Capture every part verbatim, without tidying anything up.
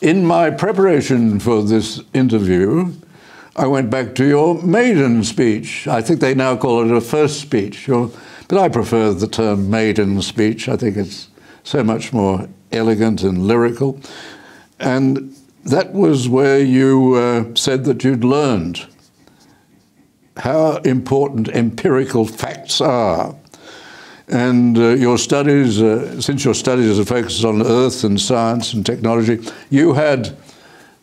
in my preparation for this interview, I went back to your maiden speech. I think they now call it a first speech, or, but I prefer the term maiden speech. I think it's so much more elegant and lyrical. And that was where you uh, said that you'd learned how important empirical facts are. And uh, your studies, uh, since your studies are focused on Earth and science and technology, you had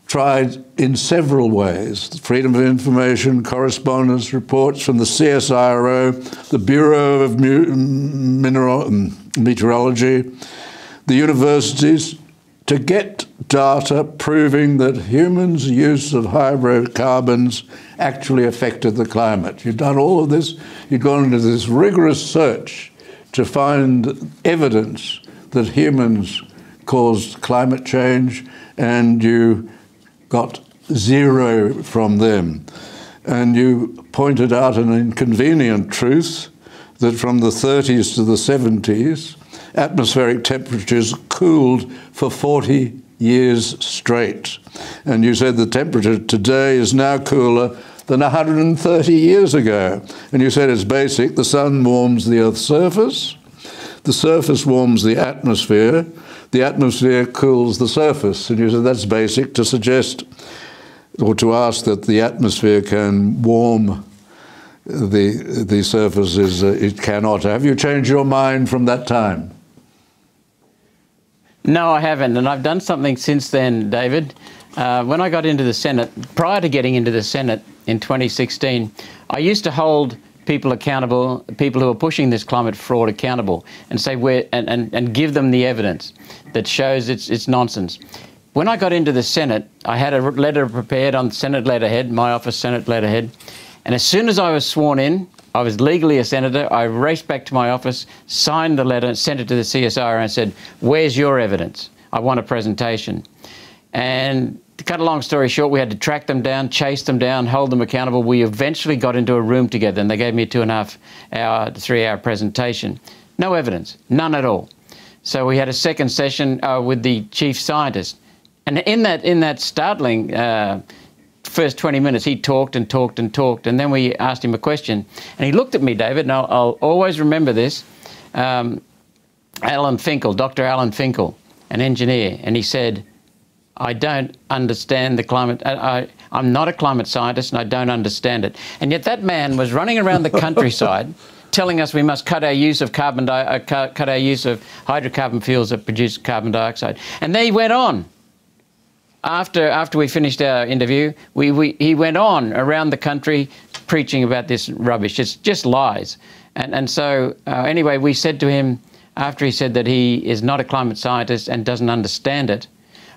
tried in several ways, the freedom of information, correspondence reports from the C S I R O, the Bureau of Mineral Meteorology, the universities, to get data proving that humans' use of hydrocarbons actually affected the climate. You've done all of this, you've gone into this rigorous search to find evidence that humans caused climate change, and you got zero from them. And you pointed out an inconvenient truth that from the thirties to the seventies, atmospheric temperatures cooled for forty years straight. And you said the temperature today is now cooler than one hundred thirty years ago. And you said it's basic. The sun warms the Earth's surface. The surface warms the atmosphere. The atmosphere cools the surface. And you said that's basic, to suggest or to ask that the atmosphere can warm the, the surface is, uh, it cannot. Have you changed your mind from that time? No, I haven't, and I've done something since then, David. Uh, when I got into the Senate, prior to getting into the Senate in twenty sixteen, I used to hold people accountable, people who are pushing this climate fraud accountable, and say we're, and, and, and give them the evidence that shows it's, it's nonsense. When I got into the Senate, I had a letter prepared on Senate letterhead, my office Senate letterhead, and as soon as I was sworn in, I was legally a senator, I raced back to my office, signed the letter, sent it to the C S I R O and said, where's your evidence? I want a presentation. And to cut a long story short, we had to track them down, chase them down, hold them accountable. We eventually got into a room together and they gave me a two and a half hour, three hour presentation. No evidence, none at all. So we had a second session uh, with the chief scientist. And in that, in that startling uh, first twenty minutes, he talked and talked and talked, and then we asked him a question, and he looked at me, David, and I'll, I'll always remember this, um, Alan Finkel, Doctor Alan Finkel, an engineer, and he said, I don't understand the climate, I, I, I'm not a climate scientist and I don't understand it. And yet that man was running around the countryside telling us we must cut our use of carbon di uh, cut, cut our use of hydrocarbon fuels that produce carbon dioxide. And then he went on. After, after we finished our interview, we, we, he went on around the country preaching about this rubbish. It's just lies. And, and so, uh, anyway, we said to him, after he said that he is not a climate scientist and doesn't understand it,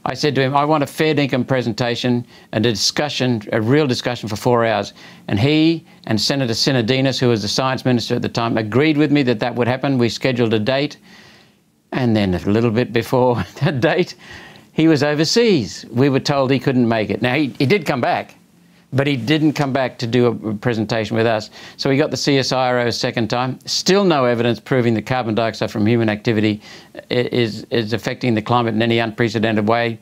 I said to him, I want a fair dinkum presentation and a discussion, a real discussion for four hours. And he and Senator Sinodinos, who was the science minister at the time, agreed with me that that would happen. We scheduled a date. And then a little bit before that date, he was overseas. We were told he couldn't make it. Now, he, he did come back, but he didn't come back to do a presentation with us. So we got the C S I R O a second time. Still no evidence proving that carbon dioxide from human activity is, is affecting the climate in any unprecedented way,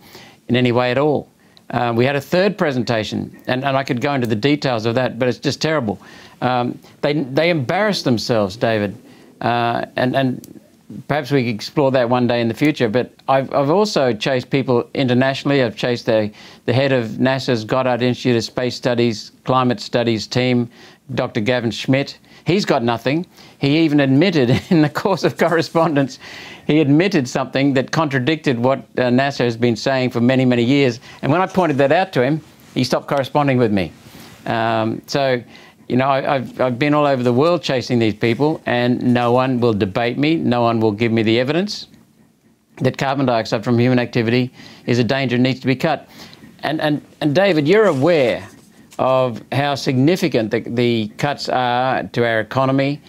in any way at all. Uh, we had a third presentation, and, and I could go into the details of that, but it's just terrible. Um, they, they embarrassed themselves, David, uh, and, and perhaps we could explore that one day in the future, but I've, I've also chased people internationally. I've chased the, the head of NASA's Goddard Institute of Space Studies, Climate Studies team, Doctor Gavin Schmidt. He's got nothing. He even admitted in the course of correspondence, he admitted something that contradicted what uh, NASA has been saying for many, many years. And when I pointed that out to him, he stopped corresponding with me. Um, so. You know, I, I've, I've been all over the world chasing these people, and no one will debate me, no one will give me the evidence that carbon dioxide from human activity is a danger and needs to be cut. And, and, and David, you're aware of how significant the, the cuts are to our economy,